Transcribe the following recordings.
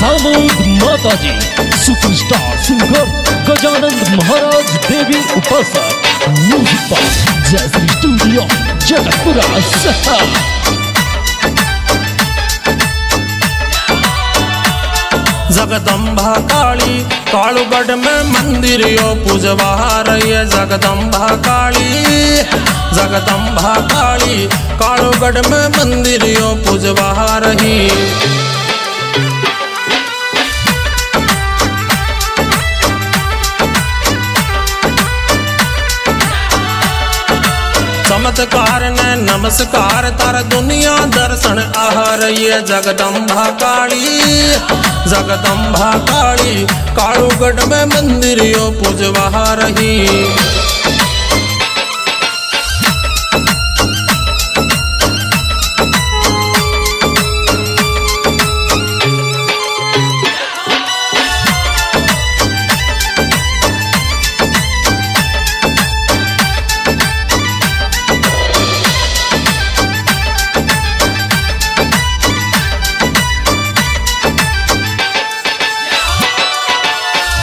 सामूहिक माताजी superstar singer Gajanand Maharaj देवी उपासक म्यूजिक बॉक्स जैसी स्टूडियो जगदंबा सहा जगदंबा काली कालूगढ़ में मंदिर यो पूजवार ये जगदंबा काली कालूगढ़ में मंदिर यो पूजवार ही चमत्कार ने नमस्कार तार दुनिया दर्शन आहार ये जगदंबा काली कालूगढ़ में मंदिर यो पूजवा रही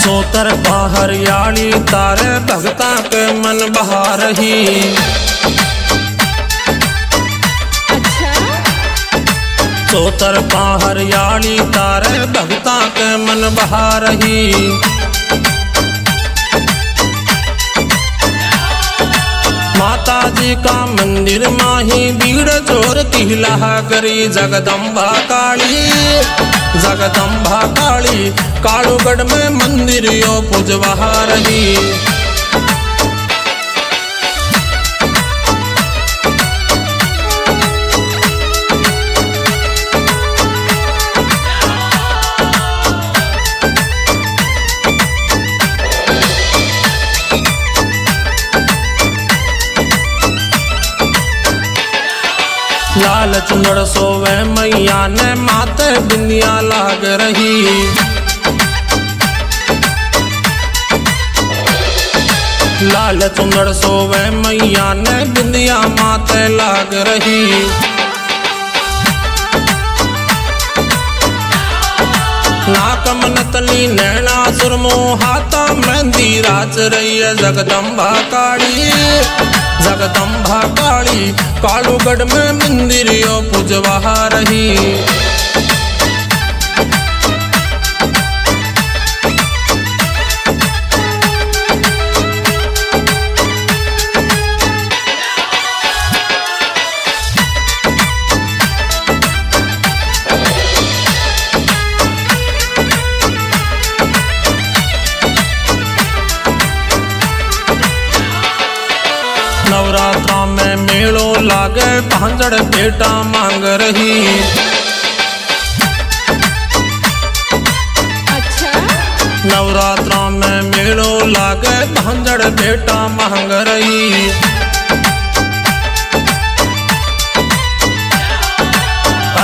चौतर हरियाली तारे भगता के मन बहा रही चौतर हरियाली तारे भगता के मन बहा रही माता जी का मंदिर माही भीड़ जोर तिहला करी जगदंबा काली कालूगढ़ में मंदिर यो पूजवा रही लाल चुनर सोवे मैया ने माथे बिंदिया लाग रही लाल चुनर सोवे मैया ने बिंदिया माथे लाग रही नाक मन तली नैना सुरमो हाथा मेहंदी राज रही है जगदंबा काली कालूगढ़ में मंदिर यो पूजवा रही नवरात्रा में मेलो लागे भांजड़ बेटा मांग रही नवरात्रा में मेलो लागे भांजड़ बेटा मांग रही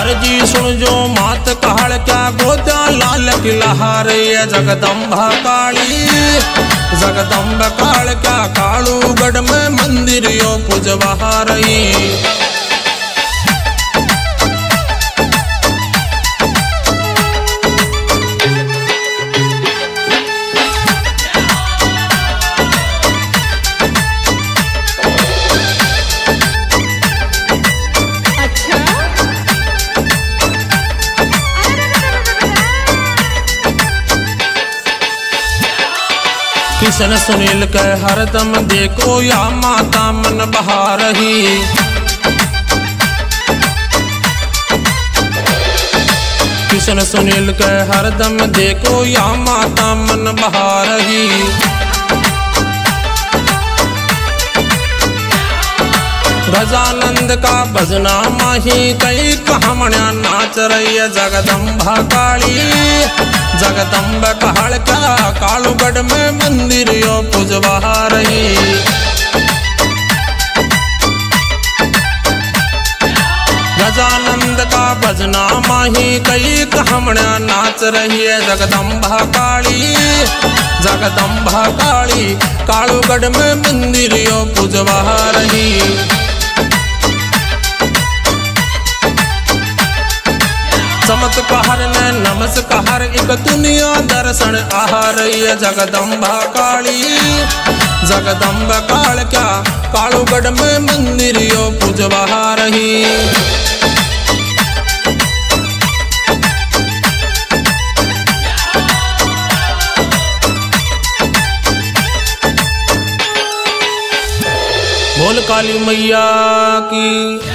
अर्जी सुन जो मात कहड़ क्या गोदा लाल किला रही है जगदंबा काली क्या कालूगढ़ में मंदिर यो पूजवा रही किशन सुनील के हरदम देखो या माता मन बहा रही किशन सुनील के हरदम देखो या माता मन बहा रही रजानंद का भजना माही कई कहावणिया नाच रही है जगदंबा काली कालूगढ़ में मंदिर यो पूजवा रही रजानंद का भजना माही कई कहावणिया नाच रही है जगदंबा काली कालूगढ़ में मंदिर यो पूजवा रही नामत कहर ने नमस्कार एक दुनिया दर्शन आहार ये जगदंबा काली। जगदंबा काल क्या कालूगढ़ में मंदिर यो पूजवा रही। बोल काली मैया की।